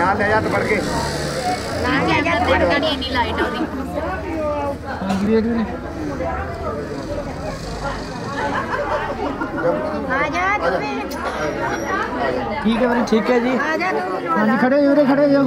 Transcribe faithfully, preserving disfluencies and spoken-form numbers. ना ले जा तो बढ़ के ना ले जा तो बढ़ के नहीं लाइट हो रही आ जा तू ठीक है भाई ठीक है जी आ जा तू खड़े हो रे खड़े हो।